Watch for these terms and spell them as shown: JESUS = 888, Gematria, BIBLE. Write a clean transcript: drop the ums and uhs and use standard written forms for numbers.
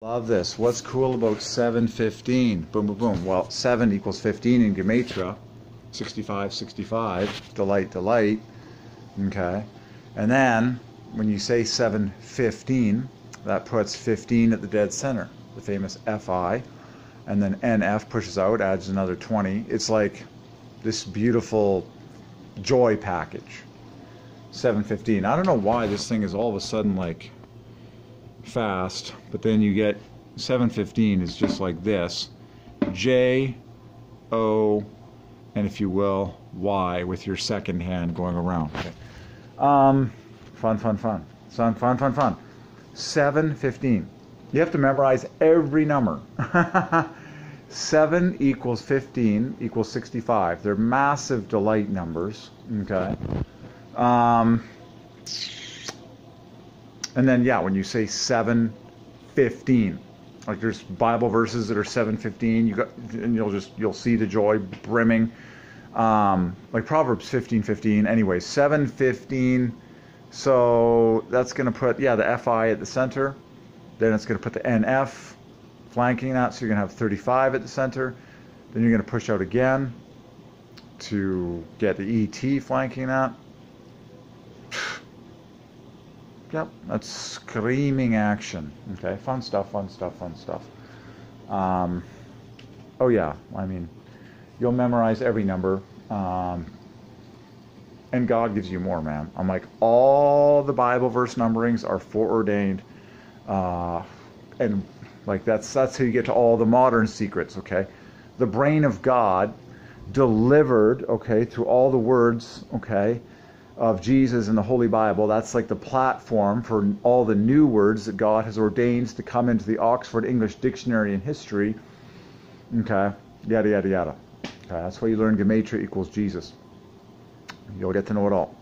Love this. What's cool about 715? Boom, boom, boom. Well, 7 equals 15 in Gematria. 65, 65. Delight, delight. Okay. And then, when you say 715, that puts 15 at the dead center. The famous FI. And then NF pushes out, adds another 20. It's like this beautiful joy package. 715. I don't know why this thing is all of a sudden like fast, but then you get 715 is just like this, J, O, and if you will, Y with your second hand going around. Okay. Fun. 715. You have to memorize every number. 7 equals 15 equals 65. They're massive delight numbers. Okay. And then, yeah, when you say 7:15, like there's Bible verses that are 7:15, you'll see the joy brimming, like Proverbs 15:15. Anyway, 7:15. So that's gonna put the FI at the center. Then it's gonna put the NF flanking that, so you're gonna have 35 at the center. Then you're gonna push out again to get the ET flanking that. Yep, that's screaming action. Okay, fun stuff. Oh yeah, I mean, you'll memorize every number, and God gives you more, man. I'm like, all the Bible verse numberings are foreordained, and like that's how you get to all the modern secrets. Okay, the brain of God delivered. Okay, through all the words. Okay. Of Jesus and the Holy Bible, that's like the platform for all the new words that God has ordained to come into the Oxford English Dictionary and history. Okay, yada, yada, yada. Okay, that's why you learn Gematria equals Jesus. You'll get to know it all.